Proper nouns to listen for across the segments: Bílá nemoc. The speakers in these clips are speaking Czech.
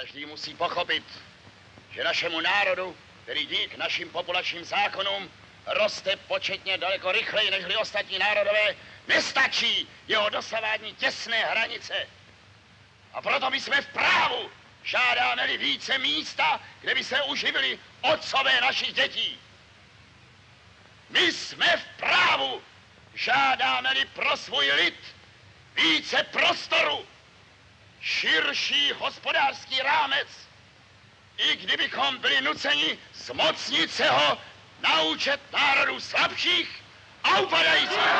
Každý musí pochopit, že našemu národu, který dík našim populačním zákonům roste početně daleko rychleji než ostatní národové, nestačí jeho dosavadní těsné hranice. A proto my jsme v právu, žádáme-li více místa, kde by se uživili otcové našich dětí. My jsme v právu, žádáme-li pro svůj lid více prostoru, širší hospodářský rámec, i kdybychom byli nuceni zmocnit se ho na účet národů slabších a upadajících.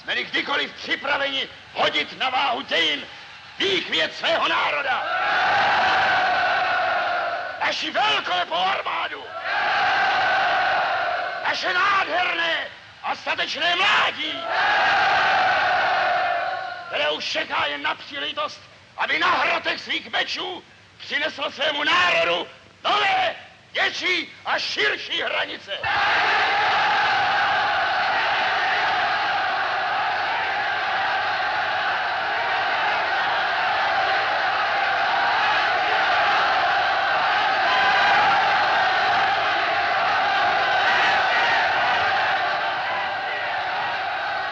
Jsme-li kdykoliv připraveni hodit na váhu dějin výchvět svého národa. Naši velkolepou armádu. Naše nádherné a statečné mládí, které už čeká jen na příležitost, aby na hrotech svých mečů přineslo svému národu nové, větší a širší hranice.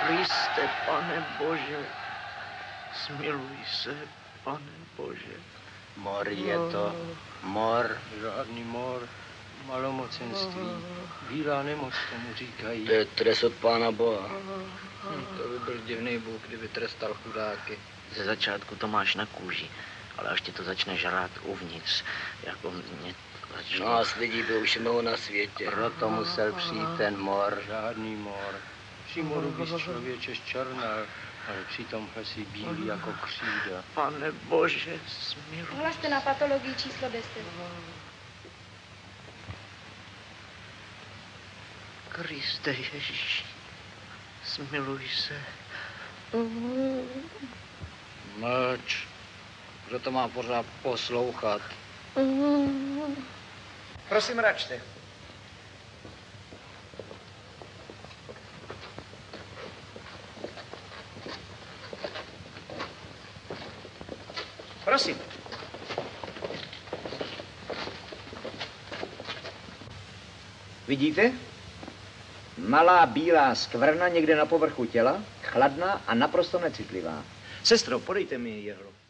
Kriste, Pane Bože, smiluj se, Pane Bože. Mor je to, mor, žádný mor, malomocenství, bílá nemoc tomu říkají. To je trest od Pána Boha. To by byl divný Bůh, kdyby trestal chudáky. Ze začátku to máš na kůži, ale až ti to začne žrát uvnitř, jako mě začne... No a s lidí by už mnoho na světě. Proto musel přijít ten mor. Žádný mor. Přímo rubí z člověče z černá, ale přitom hlasí bílí jako křída. Pane Bože, smiluj. Hlaste na patologii číslo 10. Kriste Ježíši, smiluj se. Mlč, kdo to má pořád poslouchat? Prosím, račte. Prosím. Vidíte? Malá bílá skvrna někde na povrchu těla, chladná a naprosto necitlivá. Sestro, podejte mi jehlu.